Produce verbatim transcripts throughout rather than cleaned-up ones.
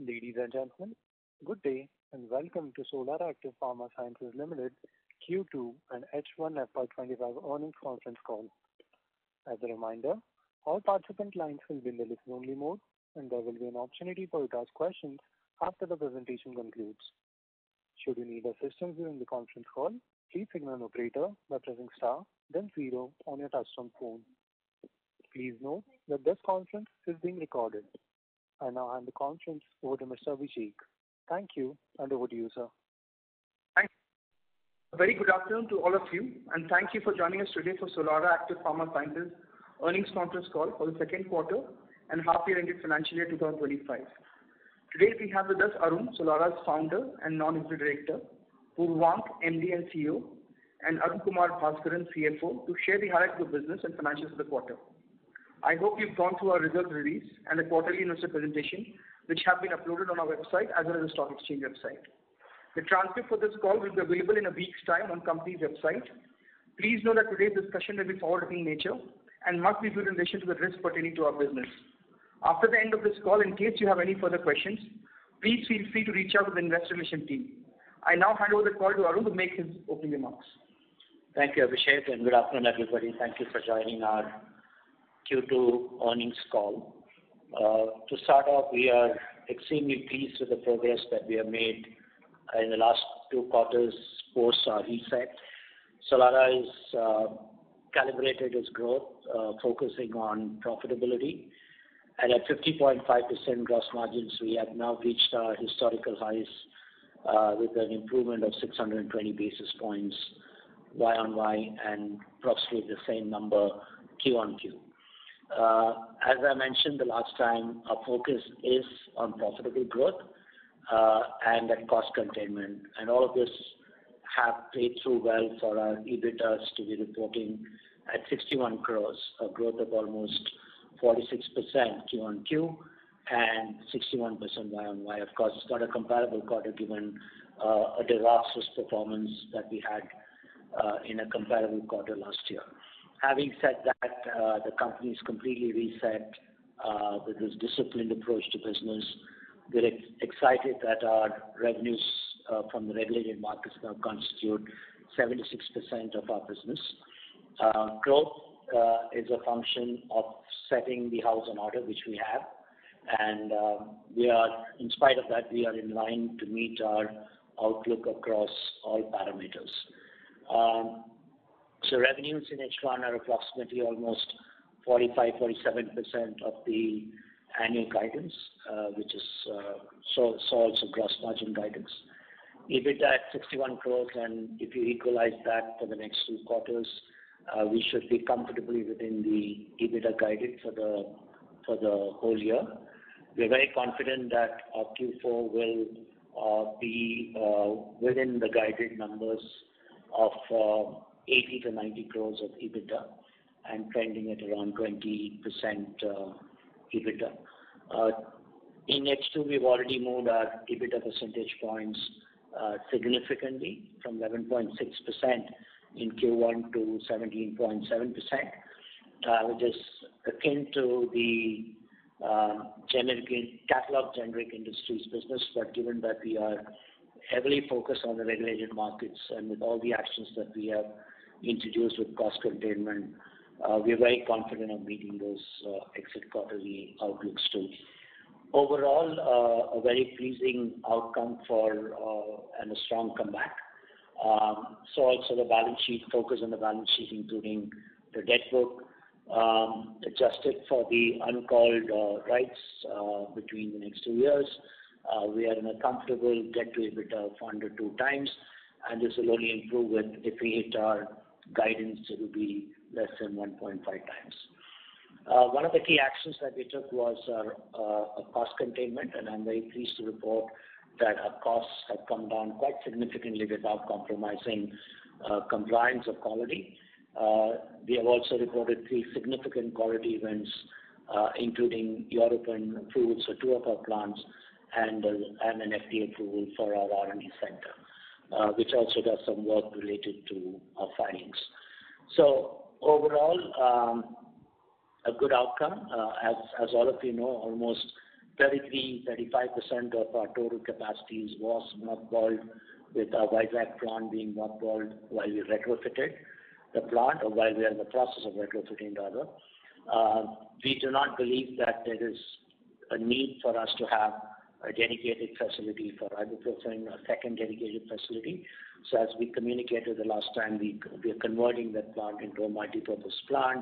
Ladies and gentlemen, good day and welcome to Solara Active Pharma Sciences Limited Q two and H one F Y twenty-five earnings conference call. As a reminder, all participant lines will be in the listen-only mode and there will be an opportunity for you to ask questions after the presentation concludes. Should you need assistance during the conference call, please signal an operator by pressing star then zero on your touchtone phone. Please note that this conference is being recorded. I now hand the conference over to Mister Vijayak. Thank you, and over to you, sir. Thanks. A very good afternoon to all of you, and thank you for joining us today for Solara Active Pharma Sciences earnings conference call for the second quarter and half-year ended financial year twenty twenty-five. Today we have with us Arun, Solara's founder and non-executive director, Purvank, M D and C E O, and Arun Kumar Bhaskaran, C F O, to share the highlights of the business and financials of the quarter. I hope you've gone through our results release and the quarterly investor presentation, which have been uploaded on our website as well as the stock exchange website. The transcript for this call will be available in a week's time on company's website. Please know that today's discussion will be forward-looking in nature and must be viewed in relation to the risks pertaining to our business. After the end of this call, in case you have any further questions, please feel free to reach out to the investor relation team. I now hand over the call to Arun to make his opening remarks. Thank you, Abhishek, and good afternoon, everybody. Thank you for joining our Q two earnings call. Uh, to start off, we are extremely pleased with the progress that we have made in the last two quarters post our reset. Solara is uh, calibrated its growth, uh, focusing on profitability. And at fifty point five percent gross margins, we have now reached our historical highs uh, with an improvement of six hundred twenty basis points Y on Y and approximately the same number Q on Q. Uh, as I mentioned the last time, our focus is on profitable growth uh, and at cost containment. And all of this have played through well for our EBITDAs to be reporting at sixty-one crores, a growth of almost forty-six percent Q on Q and sixty-one percent Y on Y. Of course, it's not a comparable quarter given uh, a disastrous performance that we had uh, in a comparable quarter last year. Having said that, uh, the company is completely reset uh, with this disciplined approach to business. We're ex excited that our revenues uh, from the regulated markets now constitute seventy-six percent of our business. Uh, growth uh, is a function of setting the house in order, which we have, and uh, we are, in spite of that, we are in line to meet our outlook across all parameters. Um, So revenues in H one are approximately almost forty-five, forty-seven percent of the annual guidance, uh, which is uh, so, so also gross margin guidance. EBITDA at sixty-one crores, and if you equalize that for the next two quarters, uh, we should be comfortably within the EBITDA guided for the for the whole year. We're very confident that our Q four will uh, be uh, within the guided numbers of Uh, eighty to ninety crores of EBITDA and trending at around twenty percent uh, EBITDA. Uh, in H two, we've already moved our EBITDA percentage points uh, significantly from eleven point six percent in Q one to seventeen point seven percent, uh, which is akin to the uh, generic, catalog generic industries business, but given that we are heavily focused on the regulated markets and with all the actions that we have introduced with cost containment, uh, we're very confident of meeting those uh, exit quarterly outlooks too. Overall, uh, a very pleasing outcome for uh, and a strong comeback. Um, so also the balance sheet, focus on the balance sheet including the debt book, um, adjusted for the uncalled uh, rights uh, between the next two years. Uh, we are in a comfortable debt to EBITDA of under two times. And this will only improve with, if we hit our guidance, it will be less than one point five times. Uh, one of the key actions that we took was our uh, cost containment, and I'm very pleased to report that our costs have come down quite significantly without compromising uh, compliance or quality. Uh, we have also reported three significant quality events, uh, including European approvals for two of our plants and, uh, and an F D A approval for our R and D center. Uh, which also does some work related to our filings. So overall, um, a good outcome. Uh, as, as all of you know, almost thirty-three, thirty-five percent of our total capacities was mothballed, with our Vijayak plant being mothballed while we retrofitted the plant, or while we are in the process of retrofitting rather. Uh, we do not believe that there is a need for us to have a dedicated facility for ibuprofen, a second dedicated facility. So as we communicated the last time, we, we are converting that plant into a multi-purpose plant,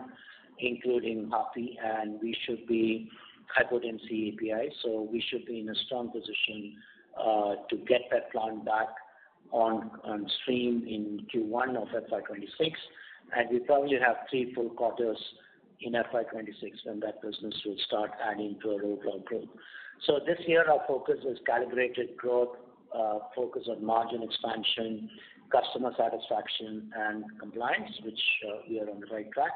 including H A P I, and we should be high-potency A P I, so we should be in a strong position uh, to get that plant back on, on stream in Q one of F Y twenty-six, and we probably have three full quarters in F Y twenty-six when that business will start adding to our overall growth. So this year our focus is calibrated growth, uh, focus on margin expansion, customer satisfaction and compliance, which uh, we are on the right track.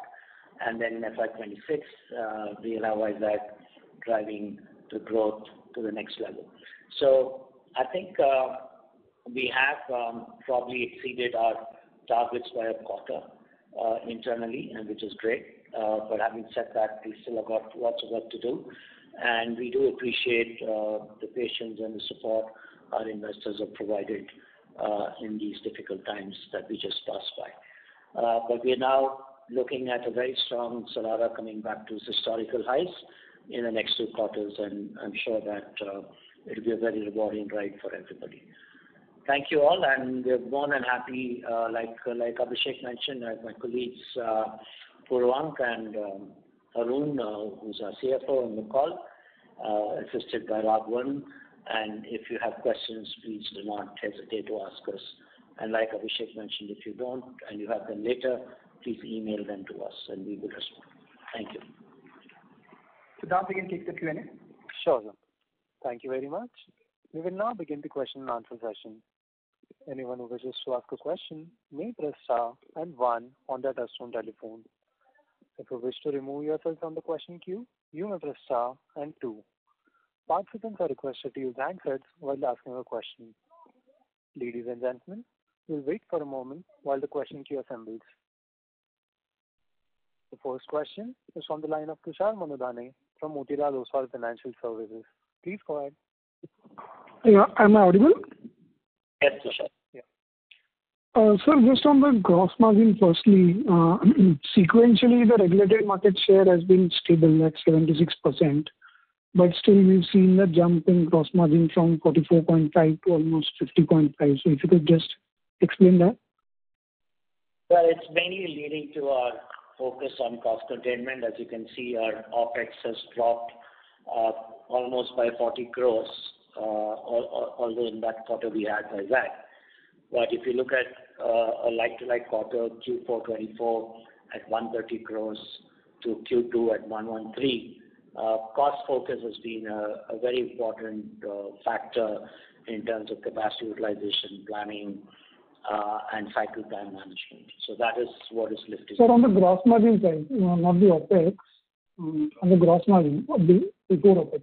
And then in F Y twenty-six, uh, we'll have Vijayak driving the growth to the next level. So I think uh, we have um, probably exceeded our targets by a quarter uh, internally, and which is great. Uh, but having said that, we still have got lots of work to do, and we do appreciate uh, the patience and the support our investors have provided uh, in these difficult times that we just passed by. Uh, but we are now looking at a very strong Solara coming back to its historical highs in the next two quarters, and I'm sure that uh, it will be a very rewarding ride for everybody. Thank you all, and we're more than happy, uh, like like Abhishek mentioned, as my colleagues uh, Purvank and um, Arun, uh, who's our C F O on the call, uh, assisted by Raghavan. And if you have questions, please do not hesitate to ask us. And like Abhishek mentioned, if you don't and you have them later, please email them to us and we will respond. Thank you. So now we can take the Q and A. Sure, sir. Thank you very much. We will now begin the question and answer session. Anyone who wishes to ask a question may press star and one on their touchstone telephone. If you wish to remove yourself from the question queue, you may press star and two. Participants are requested to use handsets while asking a question. Ladies and gentlemen, we'll wait for a moment while the question queue assembles. The first question is from the line of Kushar Manudane from Mootila Oswal Financial Services. Please go ahead. Yeah, am I audible? Yes, Kushar. Uh, sir, just on the gross margin, firstly, uh, sequentially, the regulated market share has been stable at seventy-six percent, but still we've seen the jump in gross margin from forty-four point five to almost fifty point five. So if you could just explain that. Well, it's mainly leading to our focus on cost containment. As you can see, our OPEX has dropped uh, almost by forty crores, uh, although in that quarter we had by that. But if you look at uh, a like-to-like quarter, Q four twenty-four at one hundred thirty crores to Q two at one hundred thirteen, uh, cost focus has been a, a very important uh, factor in terms of capacity utilization planning uh, and cycle time management. So that is what is lifted. So on the gross margin side, not the OPEX, um, on the gross margin, the before OPEX.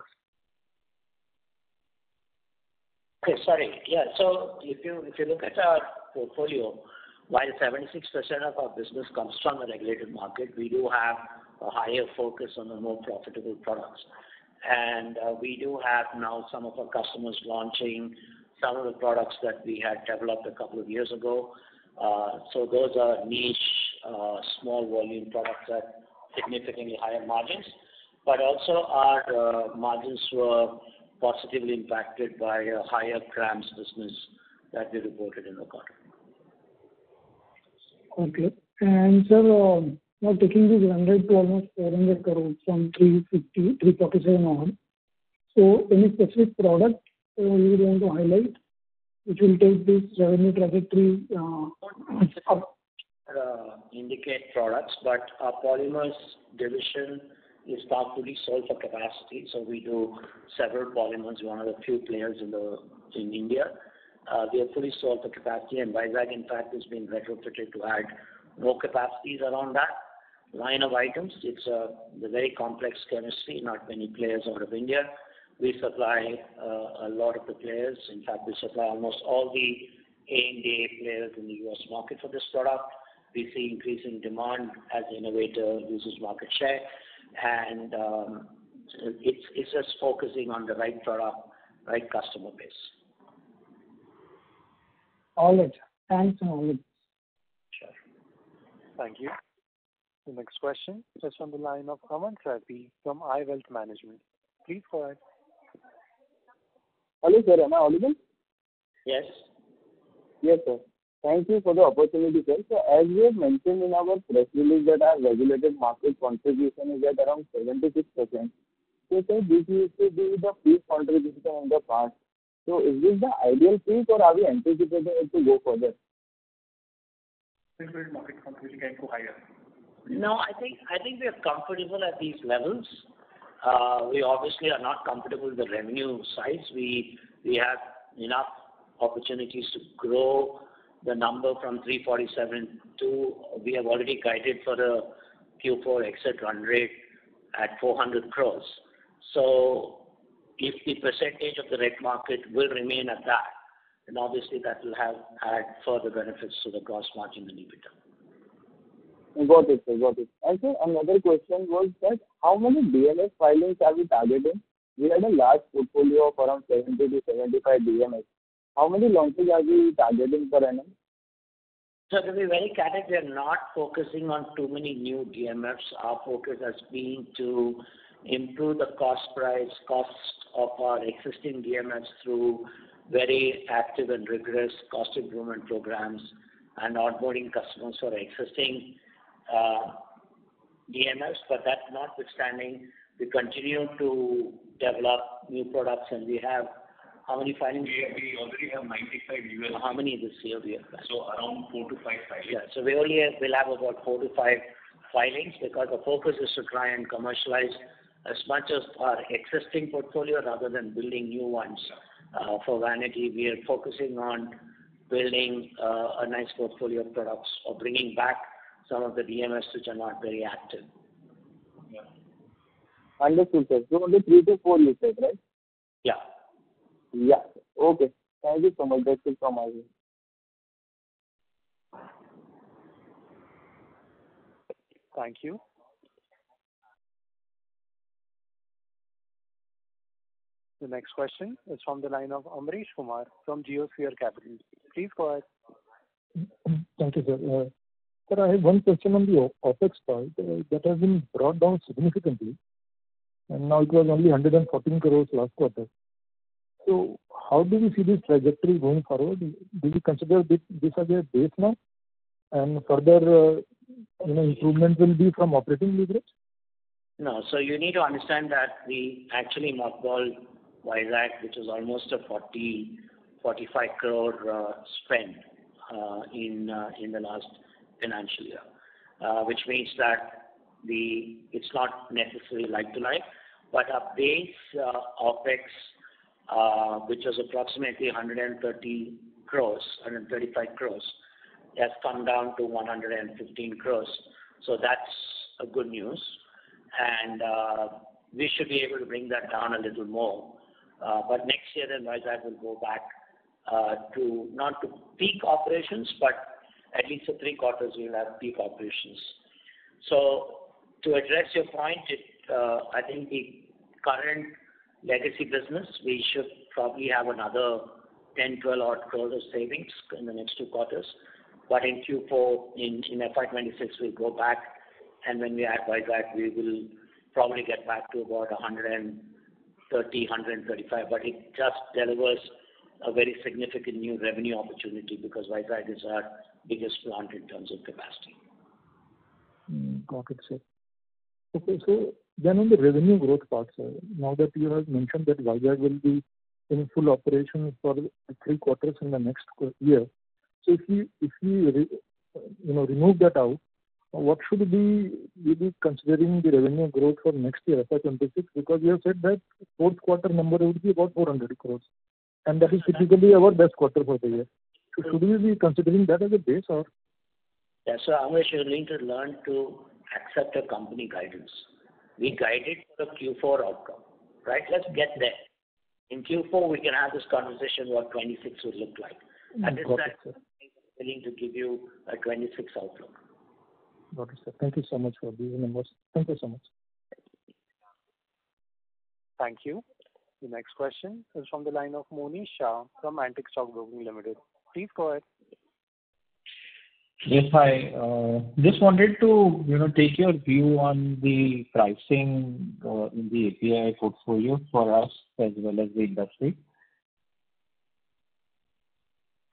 Okay, sorry. Yeah, so if you if you look at our portfolio, while seventy-six percent of our business comes from the regulated market, we do have a higher focus on the more profitable products. And uh, we do have now some of our customers launching some of the products that we had developed a couple of years ago. Uh, so those are niche, uh, small volume products at significantly higher margins. But also our uh, margins were positively impacted by a higher grams business that we reported in the quarter. Okay. And sir, uh, now taking this one hundred to almost four hundred crores from three fifty, three forty-seven on, so any specific product uh, you would want to highlight which will take this revenue trajectory uh, up? Uh, indicate products, but our polymers division is partially sold for capacity, so we do several polymers. We're one of the few players in the in India. Uh, we are fully sold for capacity, and Vijayak, in fact, is being retrofitted to add more capacities around that line of items. It's a, a very complex chemistry. Not many players out of India. We supply uh, a lot of the players. In fact, we supply almost all the A and A players in the U S market for this product. We see increasing demand as the innovator loses market share. And um, it's, it's just focusing on the right product, right customer base. All right. Thanks. Sure. Thank you. The next question is from the line of Aman Rathi from iWealth Management. Please go ahead. Hello, sir. Am I audible? Yes. Yes, sir. Thank you for the opportunity, sir. So, as we have mentioned in our press release that our regulated market contribution is at around seventy-six percent. So, sir, this used to be the peak contribution in the past. So, is this the ideal peak or are we anticipating it to go further? Regulated market contribution can go higher. No, I think I think we are comfortable at these levels. Uh, we obviously are not comfortable with the revenue size. We we have enough opportunities to grow the number from three forty-seven to, we have already guided for a Q four exit run rate at four hundred crores. So if the percentage of the reg market will remain at that, then obviously that will have add further benefits to the gross margin and EBITDA. Got it, sir. Got it. And sir, another question was that how many D M S filings are we targeting? We had a large portfolio of around seventy to seventy-five D M S. How many launches are we targeting per annum? So to be very candid, we are not focusing on too many new D M Fs. Our focus has been to improve the cost price, cost of our existing D M Fs through very active and rigorous cost improvement programs and onboarding customers for existing uh, D M Fs. But that notwithstanding, we continue to develop new products and we have how many filings? We, we already have ninety-five U S. How many this year we have? So around four to five filings. Yeah. So we only have, will have about four to five filings because the focus is to try and commercialize as much as our existing portfolio rather than building new ones. Uh, for vanity, we are focusing on building uh, a nice portfolio of products or bringing back some of the D M S which are not very active. Yeah. Understood, sir. So only three to four you said, right? Yeah. Yeah. Okay. Thank you so much. That's it from my end. Thank you. The next question is from the line of Amrish Kumar from Geosphere Capital. Please go ahead. Thank you, sir. Uh, sir, I have one question on the OPEX part uh, that has been brought down significantly. And now it was only one hundred fourteen crores last quarter. So how do we see this trajectory going forward? Do we consider this as a base now? And further uh, you know, improvement will be from operating leverage? No. So you need to understand that we actually mothballed Vijayak, which is almost a forty, forty-five crore uh, spend uh, in uh, in the last financial year, uh, which means that the it's not necessarily like to like, but our base uh, OPEX, Uh, which was approximately one hundred thirty crores, one hundred thirty-five crores, has come down to one hundred fifteen crores. So that's a good news. And uh, we should be able to bring that down a little more. Uh, but next year, then Vijayak will go back uh, to, not to peak operations, but at least for three quarters, we'll have peak operations. So to address your point, it, uh, I think the current legacy business, we should probably have another ten, twelve odd crores of savings in the next two quarters. But in Q four, in, in F Y twenty-six, we'll go back. And when we add by that, we will probably get back to about one hundred thirty, one hundred thirty-five. But it just delivers a very significant new revenue opportunity because Vijayak is our biggest plant in terms of capacity. Mm, got it, sir. Okay, so then on the revenue growth part, sir, now that you have mentioned that Vijayak will be in full operation for three quarters in the next year, so if we if we re, you know remove that out, what should be we be considering the revenue growth for next year F Y twenty-six? Because you have said that fourth quarter number would be about four hundred crores, and that is typically our best quarter for the year. So should we be considering that as a base or? Yeah, so Amrish, you need to learn to accept a company guidance. We guided for the Q four outcome, right? Let's get there. In Q four, we can have this conversation what twenty-six would look like. At this time, I'm willing to give you a twenty-six outlook. Got it, sir. Thank you so much for these numbers. Thank you so much. Thank you. The next question is from the line of Monisha from Antic Stock Broking Limited. Please go ahead. Yes, hi. Uh, just wanted to, you know, take your view on the pricing uh, in the A P I portfolio for us as well as the industry.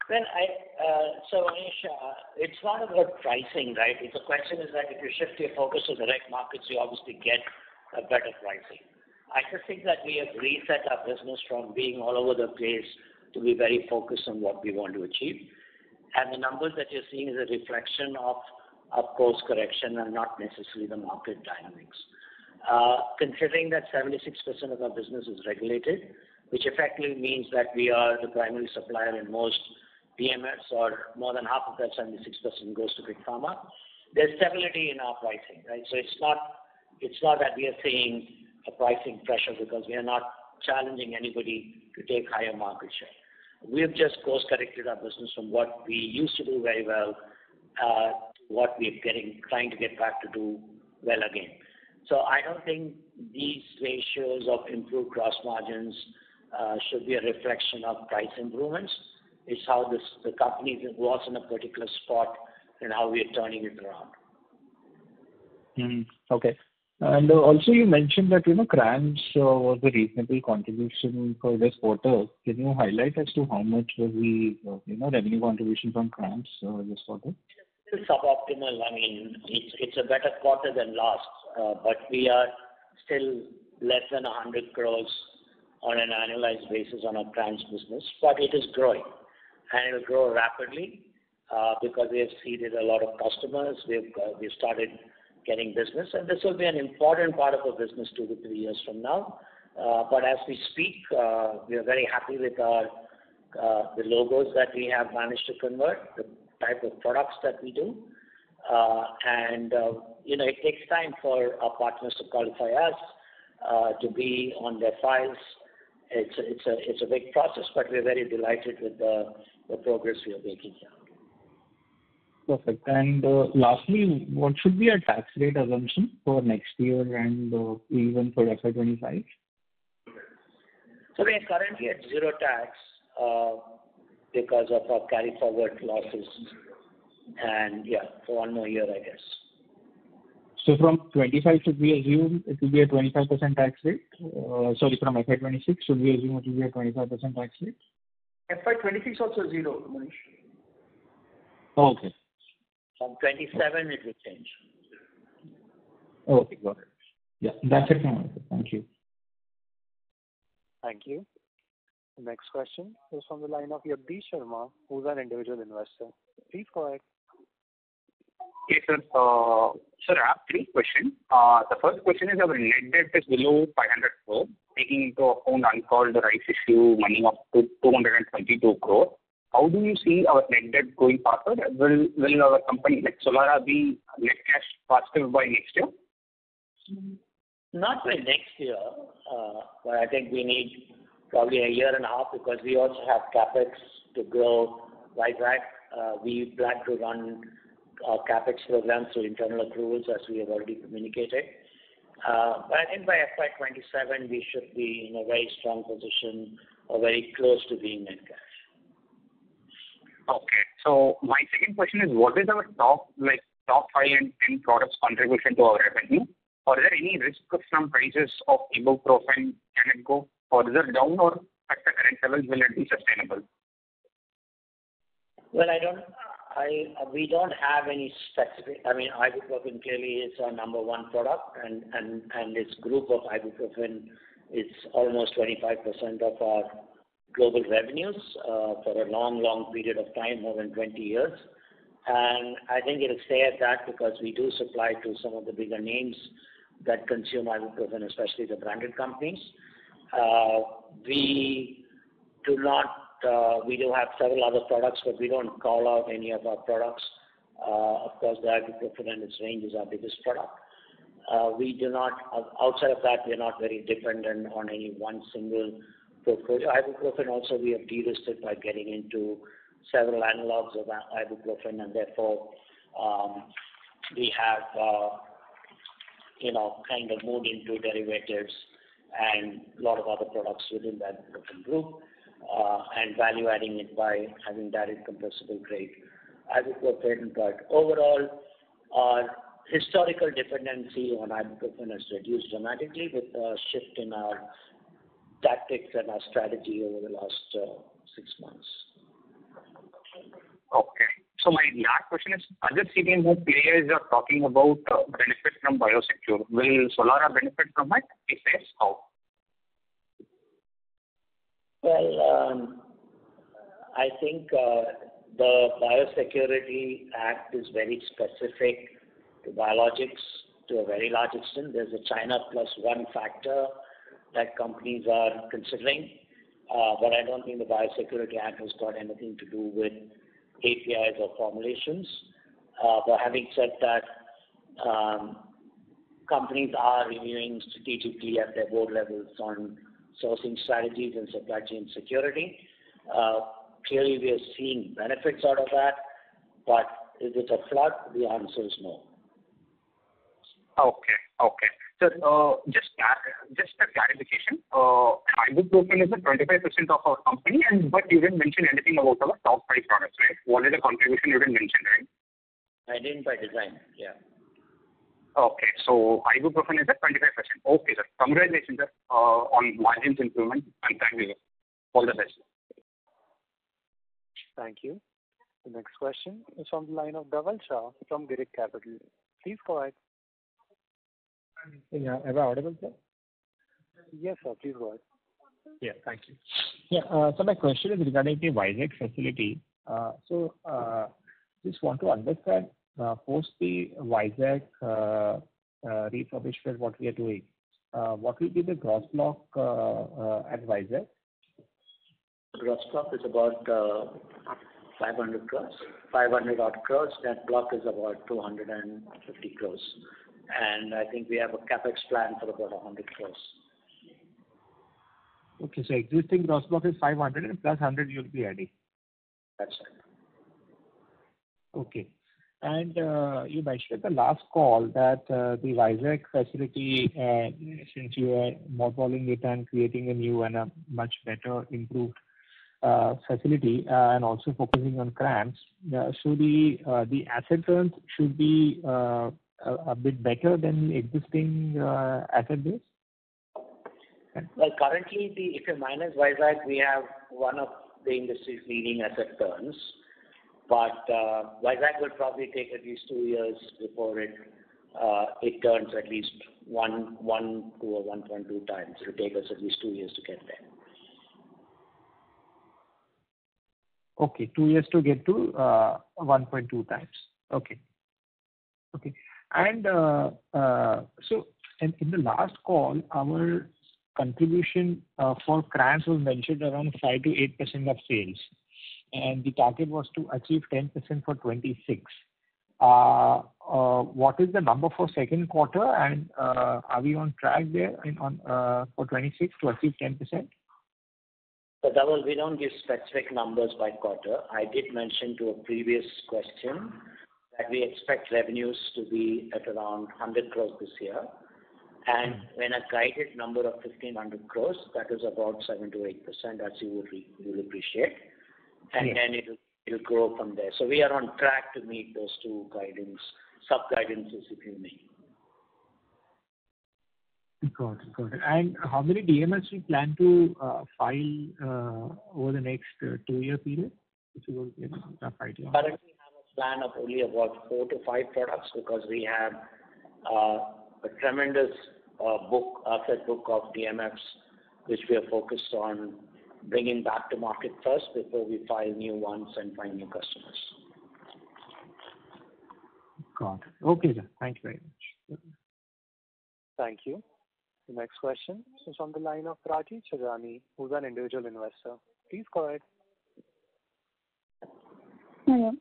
Well, I, uh, so Monisha, it's not about pricing, right? It's a question is that if you shift your focus to the right markets, you obviously get a better pricing. I just think that we have reset our business from being all over the place to be very focused on what we want to achieve. And the numbers that you're seeing is a reflection of a course correction and not necessarily the market dynamics. Uh, considering that seventy-six percent of our business is regulated, which effectively means that we are the primary supplier in most P M S, or more than half of that seventy-six percent goes to Big Pharma, there's stability in our pricing, right? So it's not, it's not that we are seeing a pricing pressure because we are not challenging anybody to take higher market share. We have just course-corrected our business from what we used to do very well uh, to what we're getting, trying to get back to do well again. So I don't think these ratios of improved gross margins uh, should be a reflection of price improvements. It's how this, the company was in a particular spot and how we're turning it around. Mm, okay. And also you mentioned that, you know, C R A M S uh, was a reasonable contribution for this quarter. Can you highlight as to how much was the, uh, you know, revenue contribution from C R A M S uh, this quarter? It's suboptimal. I mean, it's, it's a better quarter than last, uh, but we are still less than one hundred crores on an annualized basis on our C R A M S business, but it is growing and it will grow rapidly uh, because we have seeded a lot of customers. We've, uh, we've started getting business, and this will be an important part of our business two to three years from now. Uh, but as we speak, uh, we are very happy with our uh, the logos that we have managed to convert, the type of products that we do, uh, and uh, you know, it takes time for our partners to qualify us uh, to be on their files. It's a, it's a it's a big process, but we're very delighted with the the progress we are making here. Perfect. And uh, lastly, what should be our tax rate assumption for next year and uh, even for F Y twenty-five? So we are currently at zero tax uh, because of our carry forward losses. And yeah, for one more year, I guess. So from twenty-five, should we assume it will be a twenty-five percent tax rate? Uh, sorry, from F Y twenty-six, should we assume it will be a twenty-five percent tax rate? F Y twenty-six also zero, Manish. Oh, okay. From twenty-seven, it will change. Okay, got it. Yeah, that's it. Thank you. Thank you. The next question is from the line of Yogdi Sharma, who's an individual investor. Please go ahead. Yes, sir. Uh, sir, I have three questions. Uh, the first question is, our net debt is below five hundred crore, taking into account uncalled rights issue money of two hundred twenty-two crore. How do you see our net debt going forward? Will, will our company like Solara be net cash positive by next year? Not by next year, uh, but I think we need probably a year and a half because we also have capex to grow Vijayak. Uh, we plan to run our capex program through internal accruals as we have already communicated. Uh, but I think by F Y twenty-seven, we should be in a very strong position or very close to being net cash. Okay. So my second question is, what is our top like top five and ten products contribution to our revenue? Are there any risk from prices of ibuprofen? Can it go further down, or at the current level will it be sustainable? Well, I don't. I we don't have any specific. I mean, ibuprofen clearly is our number one product, and and and its group of ibuprofen is almost twenty-five percent of our global revenues uh, for a long, long period of time, more than twenty years. And I think it'll stay at that because we do supply to some of the bigger names that consume ibuprofen, especially the branded companies. Uh, we do not, uh, we do have several other products, but we don't call out any of our products. Uh, of course, the ibuprofen and its range is our biggest product. Uh, we do not, outside of that, we're not very dependent on any one single portfolio. Ibuprofen also we have de-risked by getting into several analogs of ibuprofen, and therefore um, we have, uh, you know, kind of moved into derivatives and a lot of other products within that broking group, uh, and value adding it by having direct compressible grade as it were patent part. Overall, our historical dependency on ibuprofen has reduced dramatically with a shift in our tactics and our strategy over the last uh, six months. Okay. So my last question is, other C D M O players are talking about uh, benefit from Biosecure. Will Solara benefit from it? If yes, how? Well, um, I think uh, the Biosecurity Act is very specific to biologics to a very large extent. There's a China plus one factor that companies are considering, uh, but I don't think the Biosecurity Act has got anything to do with A P Is or formulations. Uh, but having said that, um, companies are reviewing strategically at their board levels on sourcing strategies and supply chain security. Uh, clearly, we are seeing benefits out of that, but is it a flood? The answer is no. Okay, okay. So uh, just just a clarification. Uh, ibuprofen is at twenty-five percent of our company, and but you didn't mention anything about our top five products, right? What is the contribution you didn't mention, right? I didn't by design. Yeah. Okay, so ibuprofen is at twenty-five percent. Okay, sir. Congratulations, sir, uh, on margins improvement, and thank you. All the best. Thank you. The next question is from the line of Daval Shah from Girik Capital. Please go ahead. Yeah, am I audible, sir? Yes, sir. Please go ahead. Yeah, thank you. Yeah, uh, so my question is regarding the Vijayak facility. Uh, so, uh, just want to understand, uh, post the Vijayak uh, uh, refurbishment, what we are doing, uh, what will be the gross block uh, uh, at Vijayak? Gross block is about uh, five hundred crores, five hundred odd crores. That block is about two hundred fifty crores. And I think we have a capex plan for about one hundred crores. Okay, so existing gross block is five hundred and plus one hundred you'll be adding. That's right. Okay. And uh, you mentioned at the last call that uh, the Vijayak facility, uh, since you are mothballing it and creating a new and a much better improved uh, facility uh, and also focusing on C R A M S, uh, so the, uh, the asset turns should be uh, A, a bit better than the existing uh, asset base? Well, currently, the, if you minus Vijayak, we have one of the industry's leading asset turns. But uh, Vijayak will probably take at least two years before it uh, it turns at least one, one, two, or one point two times. It will take us at least two years to get there. Okay, two years to get to uh, one point two times. Okay. Okay. And uh, uh, so, in, in the last call, our contribution uh, for C R A M S was mentioned around five to eight percent of sales, and the target was to achieve ten percent for twenty-six. Uh, uh, what is the number for second quarter, and uh, are we on track there in, on uh, for twenty-six to achieve ten percent? So, Dhaval, we don't give specific numbers by quarter. I did mention to a previous question that we expect revenues to be at around one hundred crores this year. And when a guided number of fifteen hundred crores, that is about seven to eight percent, as you would re you'll appreciate. And yeah. then it'll, it'll grow from there. So we are on track to meet those two guidance, sub-guidances, if you may. Got it, got it. And how many D M S we plan to uh, file uh, over the next uh, two-year period? If you will get a fight, yeah. Currently, plan of only about four to five products because we have uh, a tremendous uh, book, asset book of D M Fs, which we are focused on bringing back to market first before we file new ones and find new customers. Got it. Okay, sir. Thank you very much. Thank you. The next question is on the line of Prati Chagani, who's an individual investor. Please go ahead. Hello.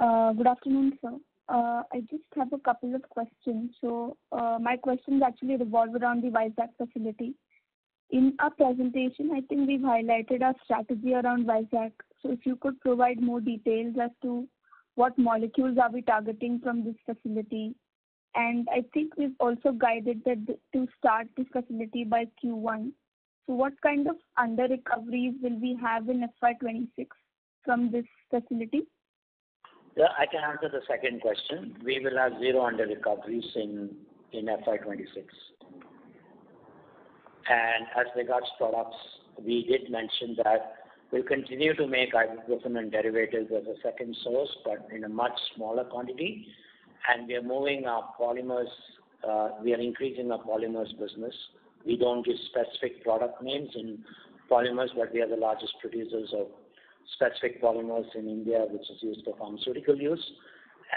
Uh, good afternoon, sir. Uh, I just have a couple of questions. So, uh, my questions actually revolve around the Vijayak facility. In our presentation, I think we've highlighted our strategy around Vijayak. So, if you could provide more details as to what molecules are we targeting from this facility, And I think we've also guided that to start this facility by Q one. So what kind of under recoveries will we have in F Y twenty-six from this facility? Yeah, I can answer the second question. We will have zero under recoveries in, in F Y twenty-six. And as regards products, we did mention that we'll continue to make ibuprofen and derivatives as a second source, but in a much smaller quantity. And we are moving our polymers, uh, we are increasing our polymers business. We don't give specific product names in polymers, but we are the largest producers of specific polymers in India, which is used for pharmaceutical use.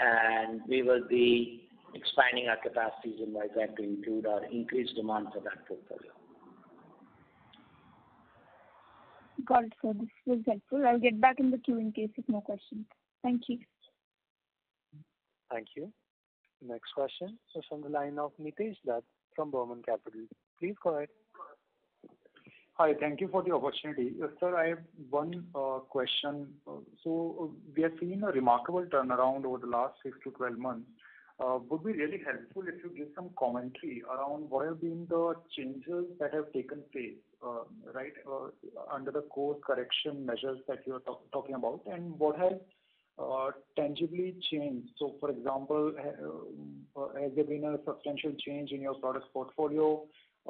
And we will be expanding our capacities in Vijayak to include our increased demand for that portfolio. Got it, sir. This was helpful. I'll get back in the queue in case if more questions. Thank you. Thank you. Next question is from the line of Mitesh Dutt from Burman Capital. Please go ahead. Hi, thank you for the opportunity. Uh, sir, I have one uh, question. So, uh, we have seen a remarkable turnaround over the last six to twelve months. Uh, would be really helpful if you give some commentary around what have been the changes that have taken place, uh, right, uh, under the course correction measures that you are talk talking about, and what has Uh, tangibly changed. So, for example, uh, uh, has there been a substantial change in your product portfolio?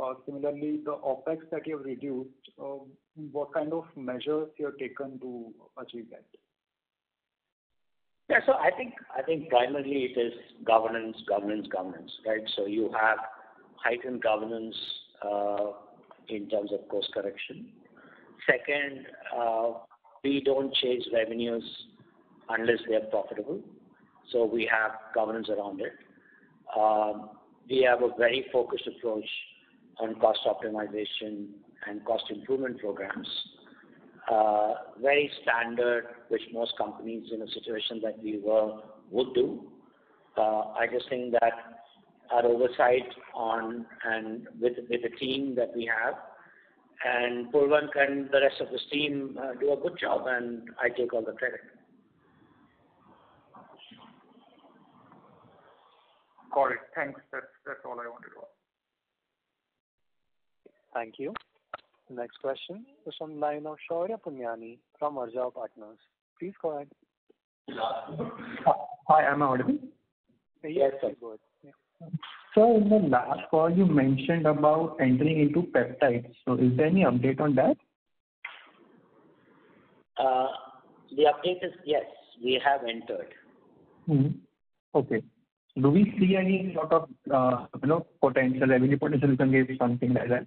Uh, similarly, the OPEX that you have reduced, uh, what kind of measures you have taken to achieve that? Yeah, so I think I think primarily it is governance, governance, governance, right? So you have heightened governance uh, in terms of course correction. Second, uh, we don't chase revenues unless they are profitable. So we have governance around it. Um, we have a very focused approach on cost optimization and cost improvement programs. Uh, very standard, which most companies in a situation that we were would do. Uh, I just think that our oversight on and with, with the team that we have, and Purvan and the rest of this team uh, do a good job, and I take all the credit. Got it. Thanks. That's, that's all I wanted to ask. Thank you. Next question is from the line of Shaurya Punyani from Arzav Partners. Please go ahead. Hi, am I audible? Yes, sir. Go ahead. Yeah. So in the last call, you mentioned about entering into peptides. So is there any update on that? Uh, the update is yes, we have entered. Mm-hmm. Okay. Do we see any sort of uh, you know, potential revenue potential we can give something like that?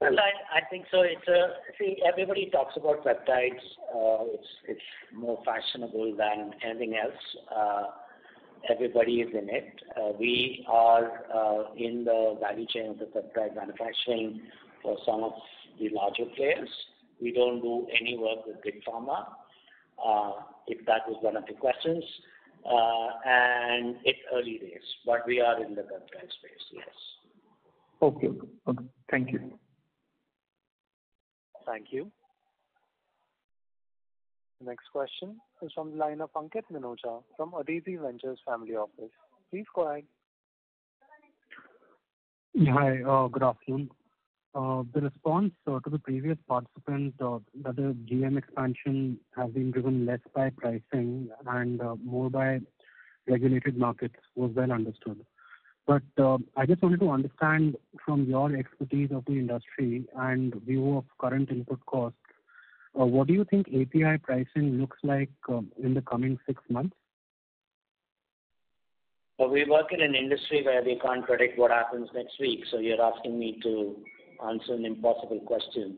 Well, I, I think so. It's a see. Everybody talks about peptides. Uh, it's it's more fashionable than anything else. Uh, everybody is in it. Uh, we are uh, in the value chain of the peptide manufacturing for some of the larger players. We don't do any work with big pharma. Uh, if that was one of the questions. Uh, and it's early days, but we are in the peptide space, yes. Okay, okay, thank you. Thank you. The next question is from the line of Laina Panket Minoja from Adizi Ventures Family Office. Please go ahead. Yeah, hi, uh, good afternoon. Uh, the response uh, to the previous participant uh, that the G M expansion has been driven less by pricing and uh, more by regulated markets was well understood. But uh, I just wanted to understand from your expertise of the industry and view of current input costs, uh, what do you think A P I pricing looks like um, in the coming six months? Well, we work in an industry where we can't predict what happens next week, so you're asking me to answer an impossible question.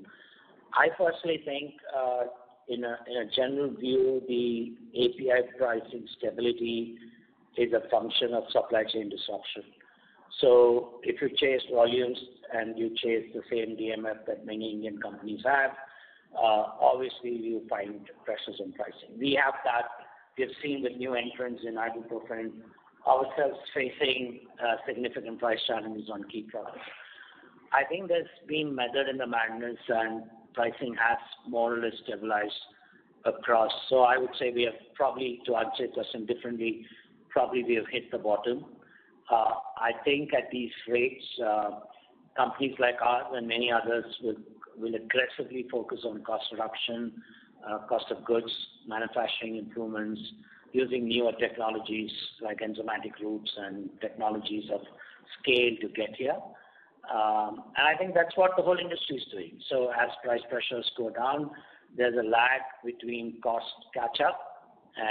I personally think, uh, in, a, in a general view, the A P I pricing stability is a function of supply chain disruption. So if you chase volumes and you chase the same D M F that many Indian companies have, uh, obviously you find pressures on pricing. We have that. We have seen with new entrants in ibuprofen ourselves facing uh, significant price challenges on key products. I think there's been method in the madness, and pricing has more or less stabilized across. So I would say we have probably, to answer the question differently, probably we have hit the bottom. Uh, I think at these rates, uh, companies like ours and many others will, will aggressively focus on cost reduction, uh, cost of goods, manufacturing improvements, using newer technologies like enzymatic routes and technologies of scale to get here. Um, and I think that's what the whole industry is doing. So as price pressures go down, there's a lag between cost catch-up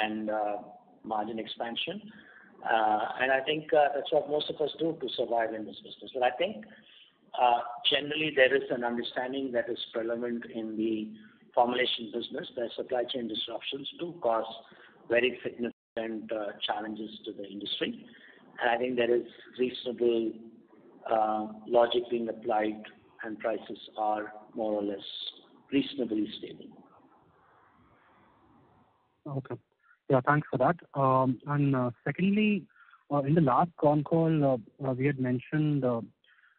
and uh, margin expansion. Uh, and I think uh, that's what most of us do to survive in this business. But I think uh, generally there is an understanding that is prevalent in the formulation business that supply chain disruptions do cause very significant uh, challenges to the industry. And I think there is reasonable uh, logic being applied, and prices are more or less reasonably stable. Okay. Yeah, thanks for that. Um, and uh, secondly, uh, in the last con call, uh, uh, we had mentioned uh,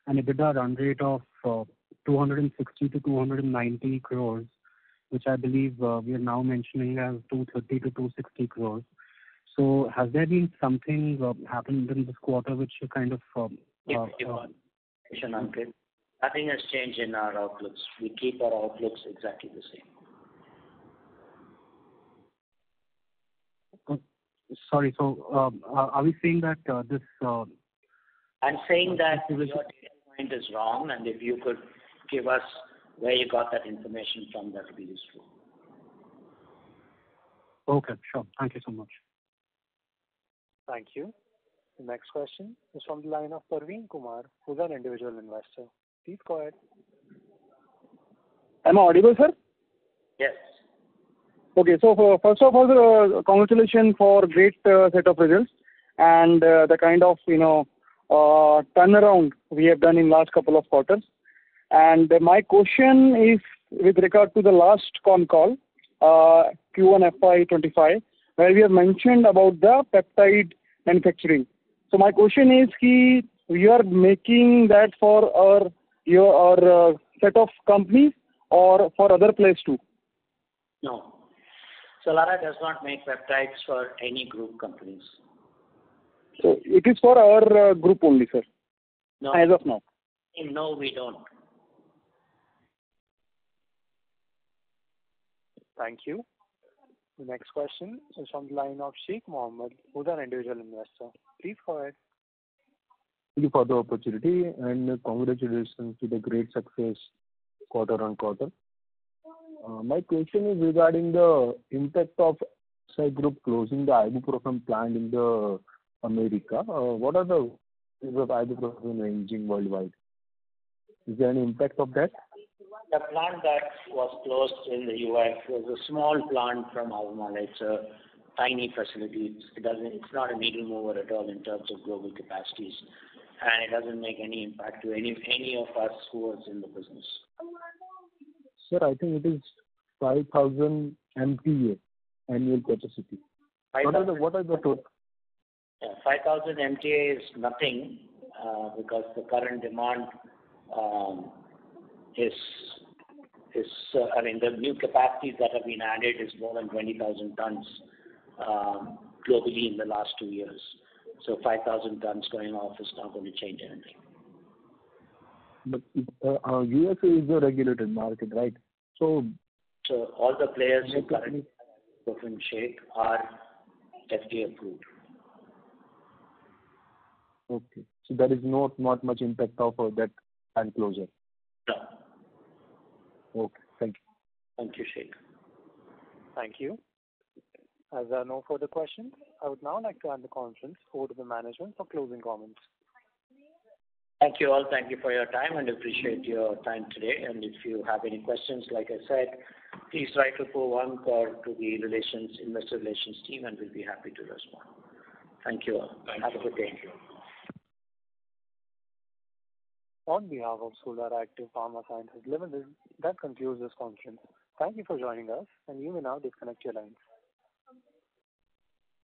an EBITDA run rate of uh, two hundred sixty to two hundred ninety crores, which I believe uh, we are now mentioning as two thirty to two sixty crores. So has there been something uh, happened in this quarter which you kind of... Um, yeah, uh, uh, nothing has changed in our outlooks. We keep our outlooks exactly the same. Sorry, so um, are we saying that uh, this... Uh, I'm saying that your data point is wrong, and if you could give us where you got that information from, that would be useful. Okay, sure. Thank you so much. Thank you. The next question is from the line of Parveen Kumar, who's an individual investor. Please go ahead. Am I audible, sir? Yes. Okay, so for, first of all, uh, congratulations for great uh, set of results and uh, the kind of, you know, uh, turnaround we have done in last couple of quarters. And uh, my question is with regard to the last con call, uh, Q one F Y twenty-five, where we have mentioned about the peptide manufacturing. So my question is ki we are making that for our, your, our uh, set of companies or for other place too? No. Solara does not make peptides for any group companies. So it is for our uh, group only, sir? No. As of now? No, we don't. Thank you. The next question is from the line of Sheikh Mohammed, who's an individual investor. Please go ahead. Thank you for the opportunity and congratulations to the great success quarter on quarter. Uh, my question is regarding the impact of Sai Group closing the ibuprofen plant in the America. Uh, what are the issues of ibuprofen ranging worldwide? Is there any impact of that? The plant that was closed in the U S was a small plant from Almala. It's a tiny facility. It doesn't. It's not a needle mover at all in terms of global capacities, and it doesn't make any impact to any any of us who was in the business. Sir, I think it is five thousand M T A annual capacity. What are the, what are the total? Yeah, five thousand M T A is nothing uh, because the current demand um, is, is uh, I mean, the new capacities that have been added is more than twenty thousand tons um, globally in the last two years. So five thousand tons going off is not going to change anything. But uh, uh, U S is the regulated market, right? So, so all the players who currently have ibuprofen shake are F D A approved. Okay. So there is not, not much impact of uh, that plant closure? No. Okay. Thank you. Thank you, Sheikh. Thank you. As there are no further questions, I would now like to hand the conference over to the management for closing comments. Thank you all. Thank you for your time and appreciate your time today. And if you have any questions, like I said, please write to Purvank or to the relations, investor relations team, and we'll be happy to respond. Thank you all. Thank have you. a good day. On behalf of Solara Active Pharma Sciences Limited, that concludes this conference. Thank you for joining us, and you may now disconnect your lines.